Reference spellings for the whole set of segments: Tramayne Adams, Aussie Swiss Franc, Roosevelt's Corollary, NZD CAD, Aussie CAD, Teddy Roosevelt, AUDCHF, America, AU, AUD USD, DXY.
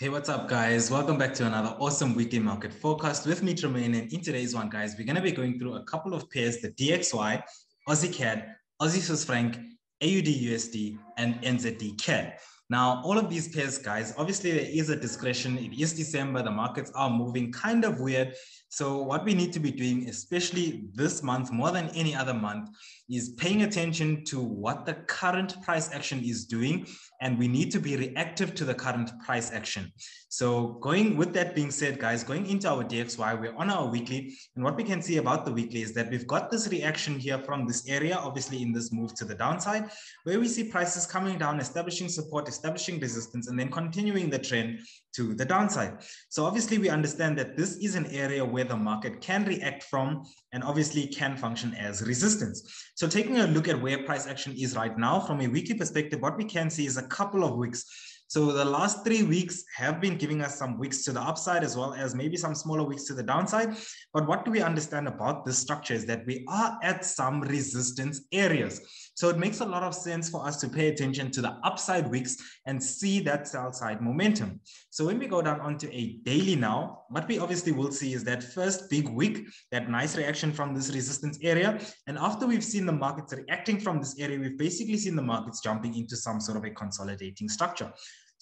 Hey, what's up, guys? Welcome back to another awesome weekly market forecast with me, Tramayne. And in today's one, guys, we're going to be going through a couple of pairs, the DXY, Aussie CAD, Aussie Swiss Franc, AUD USD, and NZD CAD. Now, all of these pairs, guys, obviously there is a discretion. It is December, the markets are moving kind of weird. So what we need to be doing, especially this month, more than any other month, is paying attention to what the current price action is doing. And we need to be reactive to the current price action. So with that being said, guys, going into our DXY, we're on our weekly. And what we can see about the weekly is that we've got this reaction here from this area, obviously in this move to the downside, where we see prices coming down, establishing support, establishing resistance, and then continuing the trend to the downside. So obviously we understand that this is an area where the market can react from and obviously can function as resistance. So taking a look at where price action is right now from a weekly perspective, what we can see is a couple of wicks. So the last 3 weeks have been giving us some wicks to the upside as well as maybe some smaller wicks to the downside. But what do we understand about this structure is that we are at some resistance areas. So it makes a lot of sense for us to pay attention to the upside wicks and see that sell side momentum. So when we go down onto a daily now, what we obviously will see is that first big wick, that nice reaction from this resistance area. And after we've seen the markets reacting from this area, we've basically seen the markets jumping into some sort of a consolidating structure.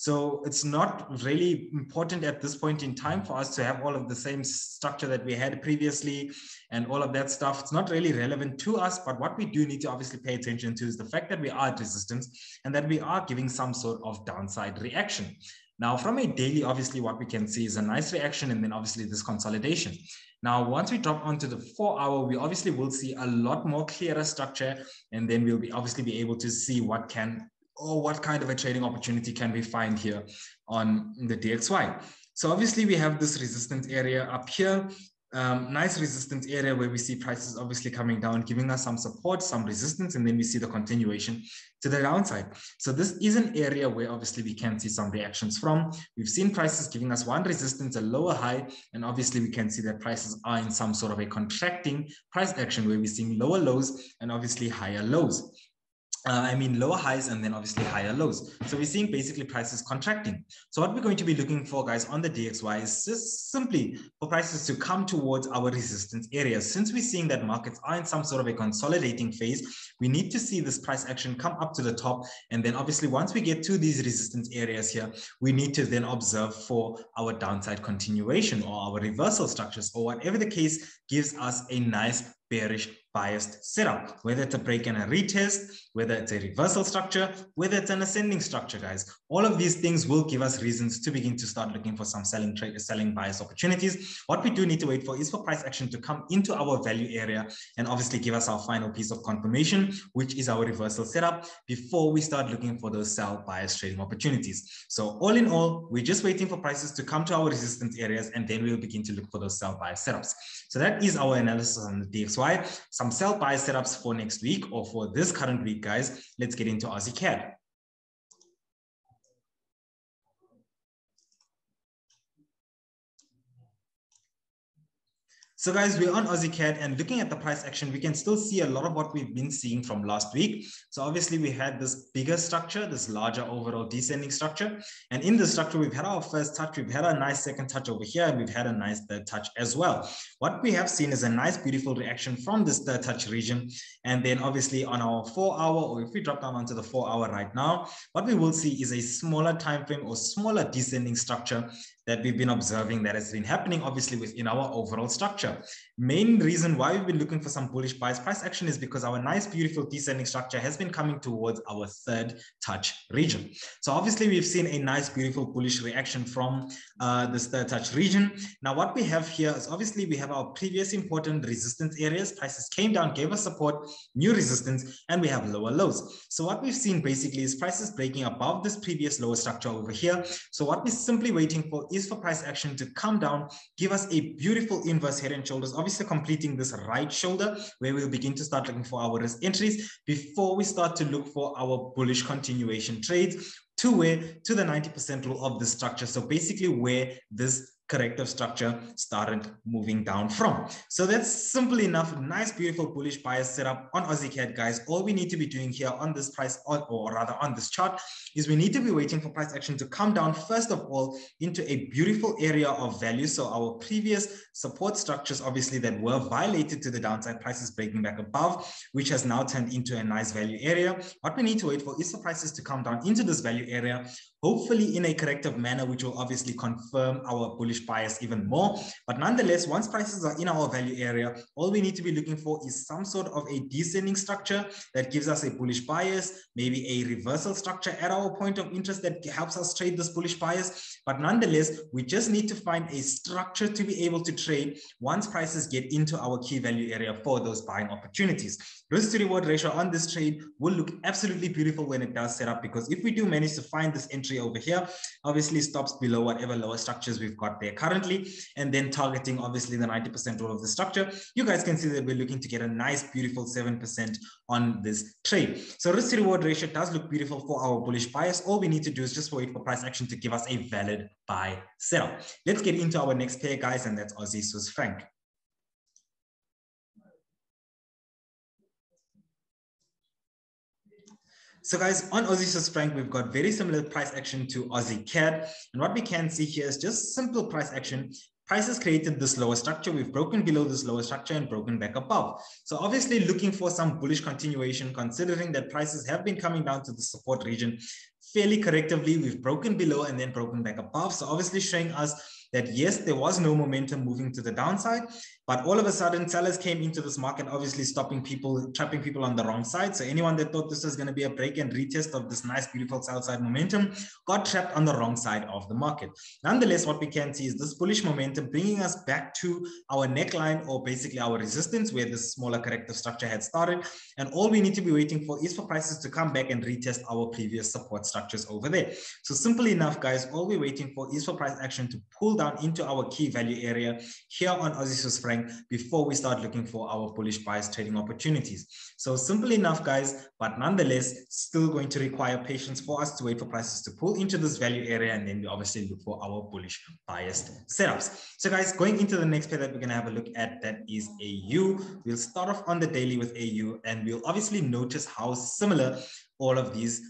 So it's not really important at this point in time for us to have all of the same structure that we had previously and all of that stuff. It's not really relevant to us, but what we do need to obviously pay attention to is the fact that we are at resistance and that we are giving some sort of downside reaction. Now, from a daily, obviously, what we can see is a nice reaction and then obviously this consolidation. Now, once we drop onto the 4-hour, we obviously will see a lot more clearer structure, and then we'll obviously be able to see what can or what kind of a trading opportunity can we find here on the DXY. So obviously we have this resistance area up here, nice resistance area where we see prices obviously coming down, giving us some support, some resistance, and then we see the continuation to the downside. So this is an area where obviously we can see some reactions from. We've seen prices giving us one resistance, a lower high, and obviously we can see that prices are in some sort of a contracting price action where we're seeing lower lows and obviously higher lows. Lower highs and then obviously higher lows. So we're seeing basically prices contracting. So what we're going to be looking for, guys, on the DXY is just simply for prices to come towards our resistance areas. Since we're seeing that markets are in some sort of a consolidating phase, we need to see this price action come up to the top. And then obviously once we get to these resistance areas here, we need to then observe for our downside continuation or our reversal structures or whatever the case gives us a nice bearish biased setup, whether it's a break and a retest, whether it's a reversal structure, whether it's an ascending structure, guys. All of these things will give us reasons to begin to start looking for some selling bias opportunities. What we do need to wait for is for price action to come into our value area and obviously give us our final piece of confirmation, which is our reversal setup, before we start looking for those sell bias trading opportunities. So all in all, we're just waiting for prices to come to our resistance areas, and then we'll begin to look for those sell bias setups. So that is our analysis on the DXY. Some sell buy setups for next week or for this current week, guys. Let's get into Aussie CAD. So guys, we're on Aussie CAD, and looking at the price action, we can still see a lot of what we've been seeing from last week. So obviously we had this bigger structure, this larger overall descending structure. And in this structure, we've had our first touch, we've had a nice second touch over here, and we've had a nice third touch as well. What we have seen is a nice, beautiful reaction from this third touch region. And then obviously on our 4-hour, or if we drop down onto the 4-hour right now, what we will see is a smaller time frame or smaller descending structure that we've been observing that has been happening obviously within our overall structure. Main reason why we've been looking for some bullish bias price action is because our nice, beautiful descending structure has been coming towards our third touch region. So obviously we've seen a nice, beautiful bullish reaction from this third touch region. Now, what we have here is obviously we have our previous important resistance areas. Prices came down, gave us support, new resistance, and we have lower lows. So what we've seen basically is prices breaking above this previous lower structure over here. So what we're simply waiting for is for price action to come down, give us a beautiful inverse head and shoulders, obviously completing this right shoulder where we'll begin to start looking for our risk entries before we start to look for our bullish continuation trades, to where? To the 90% rule of this structure. So basically where this corrective structure started moving down from. So that's simple enough. Nice, beautiful bullish bias setup on Aussie CAD, guys. All we need to be doing here on this price, or rather on this chart, is we need to be waiting for price action to come down, first of all, into a beautiful area of value. So our previous support structures, obviously, that were violated to the downside, prices breaking back above, which has now turned into a nice value area. What we need to wait for is for prices to come down into this value area, hopefully in a corrective manner, which will obviously confirm our bullish bias even more. But nonetheless, once prices are in our value area, all we need to be looking for is some sort of a descending structure that gives us a bullish bias, maybe a reversal structure at our point of interest that helps us trade this bullish bias. But nonetheless, we just need to find a structure to be able to trade once prices get into our key value area for those buying opportunities. Risk to reward ratio on this trade will look absolutely beautiful when it does set up, because if we do manage to find this entry over here, obviously stops below whatever lower structures we've got there currently, and then targeting obviously the 90% rule of the structure, you guys can see that we're looking to get a nice beautiful 7% on this trade. So risk to reward ratio does look beautiful for our bullish bias. All we need to do is just wait for price action to give us a valid buy setup. Let's get into our next pair, guys, and that's Aussie Swiss Franc. So guys, on Aussie Swiss Franc, we've got very similar price action to Aussie CAD. And what we can see here is just simple price action. Prices created this lower structure. We've broken below this lower structure and broken back above. So obviously looking for some bullish continuation, considering that prices have been coming down to the support region fairly correctively. We've broken below and then broken back above. So obviously showing us that yes, there was no momentum moving to the downside, but all of a sudden sellers came into this market, obviously stopping people, trapping people on the wrong side. So anyone that thought this was going to be a break and retest of this nice, beautiful sell side momentum got trapped on the wrong side of the market. Nonetheless, what we can see is this bullish momentum bringing us back to our neckline, or basically our resistance, where this smaller corrective structure had started. And all we need to be waiting for is for prices to come back and retest our previous support structures over there. So simply enough, guys, all we're waiting for is for price action to pull down into our key value area here on Aussie Swiss Franc before we start looking for our bullish bias trading opportunities. So simple enough, guys, but nonetheless, still going to require patience for us to wait for prices to pull into this value area, and then we obviously look for our bullish biased setups. So guys, going into the next pair that we're going to have a look at, that is AU. We'll start off on the daily with AU, and we'll obviously notice how similar all of these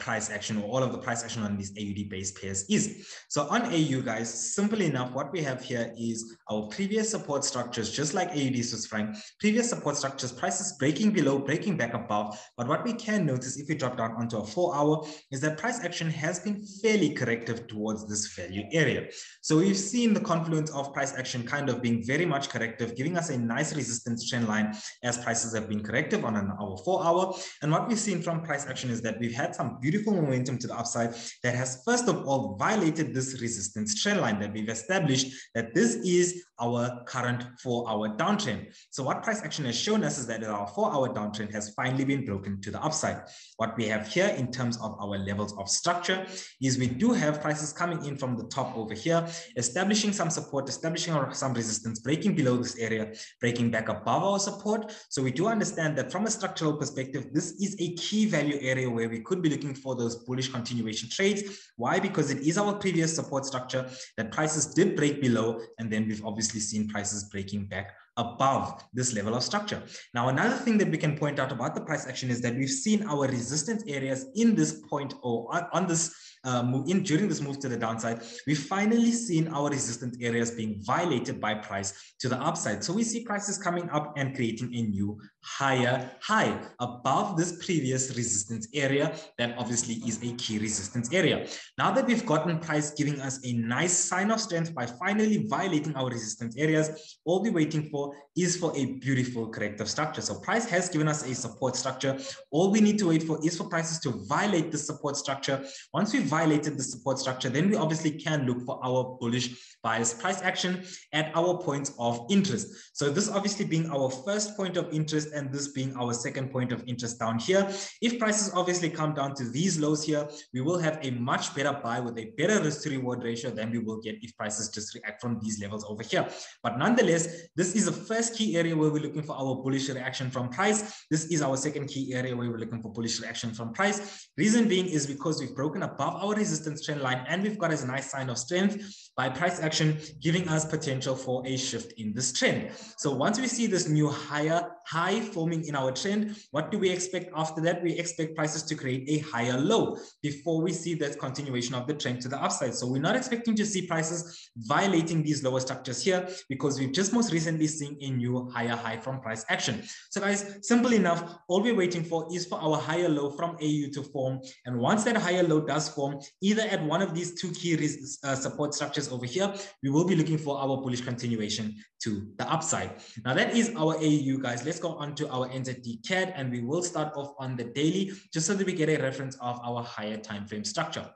price action, or all of the price action on these AUD based pairs is. So on AU, guys, simply enough, what we have here is our previous support structures, just like AUD Swiss Franc, previous support structures, prices breaking below, breaking back above. But what we can notice if we drop down onto a 4-hour is that price action has been fairly corrective towards this value area. So we've seen the confluence of price action kind of being very much corrective, giving us a nice resistance trend line as prices have been corrective on our 4-hour. And what we've seen from price action is that we've had some beautiful momentum to the upside that has first of all violated this resistance trend line that we've established, that this is our current 4-hour downtrend. So what price action has shown us is that our 4-hour downtrend has finally been broken to the upside. What we have here in terms of our levels of structure is we do have prices coming in from the top over here, establishing some support, establishing some resistance, breaking below this area, breaking back above our support. So we do understand that from a structural perspective, this is a key value area where we could be looking for those bullish continuation trades. Why? Because it is our previous support structure that prices did break below, and then we've obviously seen prices breaking back above this level of structure. Now, another thing that we can point out about the price action is that we've seen our resistance areas in this point, or on this move in during this move to the downside, we've finally seen our resistance areas being violated by price to the upside. So we see prices coming up and creating a new higher high above this previous resistance area that obviously is a key resistance area. Now that we've gotten price giving us a nice sign of strength by finally violating our resistance areas, all we're waiting for is for a beautiful corrective structure. So price has given us a support structure. All we need to wait for is for prices to violate the support structure. Once we've violated the support structure, then we obviously can look for our bullish bias price action at our points of interest. So this obviously being our first point of interest, and this being our second point of interest down here. If prices obviously come down to these lows here, we will have a much better buy with a better risk to reward ratio than we will get if prices just react from these levels over here. But nonetheless, this is a the first key area where we're looking for our bullish reaction from price. This is our second key area where we're looking for bullish reaction from price. Reason being is because we've broken above our resistance trend line and we've got a nice sign of strength by price action, giving us potential for a shift in this trend. So once we see this new high forming in our trend, what do we expect after that? We expect prices to create a higher low before we see that continuation of the trend to the upside. So we're not expecting to see prices violating these lower structures here because we've just most recently seen a new higher high from price action. So guys, simple enough, all we're waiting for is for our higher low from AU to form. And once that higher low does form, either at one of these two key support structures over here, we will be looking for our bullish continuation to the upside. Now that is our AU, guys. Let's go on to our NZD CAD, and we will start off on the daily just so that we get a reference of our higher time frame structure.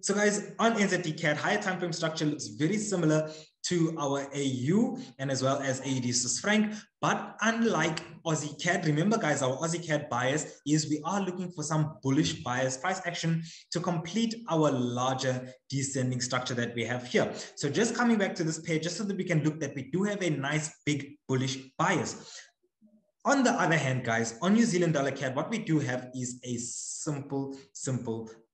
So guys, on NZD CAD, higher time frame structure looks very similar to our AU and as well as AUD Swiss Franc. But unlike Aussie CAD, remember guys, our Aussie CAD bias is we are looking for some bullish bias price action to complete our larger descending structure that we have here. So just coming back to this page, just so that we can look that we do have a nice big bullish bias. On the other hand, guys, on New Zealand dollar CAD, what we do have is a simple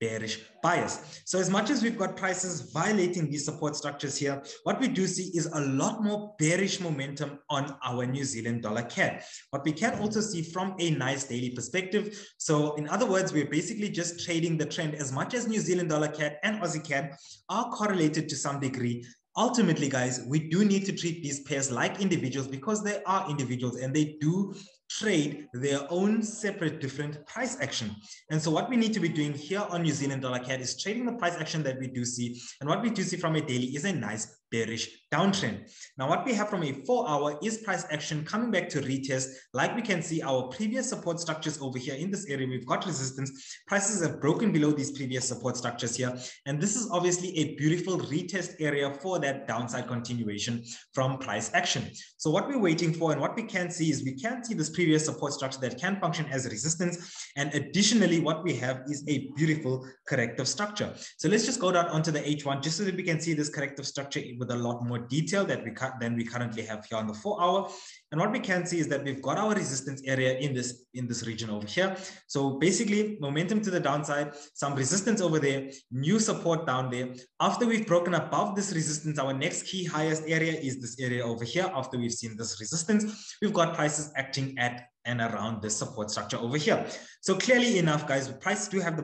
bearish bias. So as much as we've got prices violating these support structures here, what we do see is a lot more bearish momentum on our New Zealand dollar CAD. What we can also see from a nice daily perspective. So in other words, we're basically just trading the trend. As much as New Zealand dollar CAD and Aussie CAD are correlated to some degree, ultimately, guys, we do need to treat these pairs like individuals because they are individuals and they do trade their own separate different price action. And so what we need to be doing here on New Zealand dollar CAD is trading the price action that we do see. And what we do see from a daily is a nice bearish downtrend. Now, what we have from a 4-hour is price action coming back to retest. Like we can see our previous support structures over here in this area, we've got resistance. Prices have broken below these previous support structures here. And this is obviously a beautiful retest area for that downside continuation from price action. So what we're waiting for and what we can see is we can see this previous support structure that can function as resistance. And additionally, what we have is a beautiful corrective structure. So let's just go down onto the H1 just so that we can see this corrective structure with a lot more detail that we currently have here on the 4-hour. And what we can see is that we've got our resistance area in this region over here. So basically momentum to the downside, some resistance over there, new support down there. After we've broken above this resistance, our next key highest area is this area over here. After we've seen this resistance, we've got prices acting at and around this support structure over here. So clearly enough, guys, price does have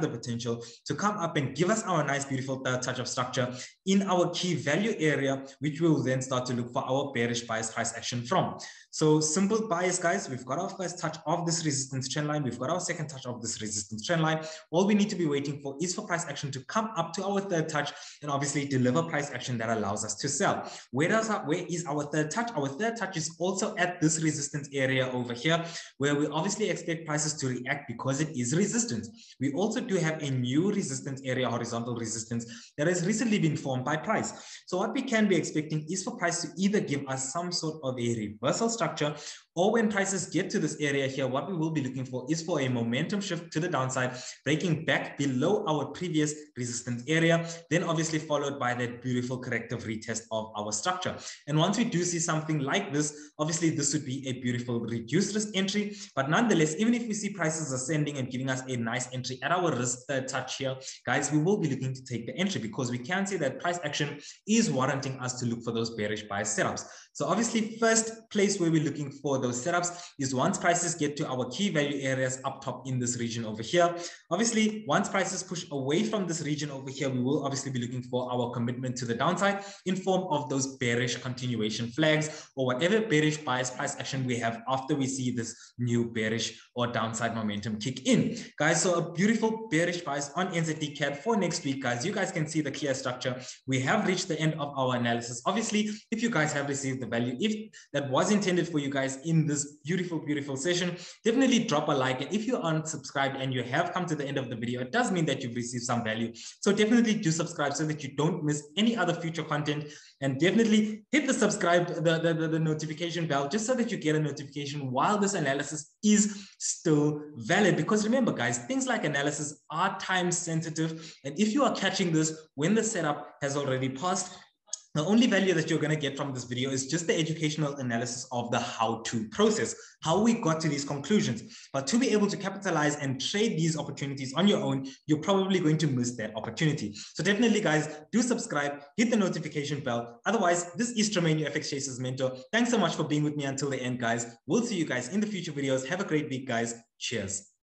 the potential to come up and give us our nice, beautiful third touch of structure in our key value area, which we will then start to look for our bearish bias price action from. So simple bias, guys, we've got our first touch of this resistance trend line. We've got our second touch of this resistance trend line. All we need to be waiting for is for price action to come up to our third touch and obviously deliver price action that allows us to sell. Where is our third touch? Our third touch is also at this resistance area over here, where we obviously expect prices to react because it is resistance. We also do have a new resistance area, horizontal resistance, that has recently been formed by price. So what we can be expecting is for price to either give us some sort of a reversal structure, or when prices get to this area here, what we will be looking for is for a momentum shift to the downside, breaking back below our previous resistance area, then obviously followed by that beautiful corrective retest of our structure. And once we do see something like this, obviously this would be a beautiful reduced risk entry. But nonetheless, even if we see prices ascending and giving us a nice entry at our risk touch here, guys, we will be looking to take the entry because we can see that price action is warranting us to look for those bearish bias setups. So obviously, first place where we're looking for those setups is once prices get to our key value areas up top in this region over here. Obviously, once prices push away from this region over here, we will obviously be looking for our commitment to the downside in form of those bearish continuation flags or whatever bearish bias price action we have after we see this new bearish or downside momentum kick in. Guys, so a beautiful bearish bias on NZD CAD for next week, guys. You guys can see the clear structure. We have reached the end of our analysis. Obviously, if you guys have received the value, if that was intended for you guys in this beautiful session, definitely drop a like. And if you aren't subscribed and you have come to the end of the video, it does mean that you've received some value. So definitely do subscribe so that you don't miss any other future content, and definitely hit the subscribe, the notification bell, just so that you get a notification while this analysis is still valid. Because remember, guys, things like analysis are time sensitive. And if you are catching this when the setup has already passed, The only value that you're going to get from this video is just the educational analysis of the how-to process, how we got to these conclusions. But to be able to capitalize and trade these opportunities on your own, you're probably going to miss that opportunity. So definitely, guys, do subscribe, hit the notification bell. Otherwise, this is Tramayne, your FX Chase's mentor. Thanks so much for being with me until the end, guys. We'll see you guys in the future videos. Have a great week, guys. Cheers.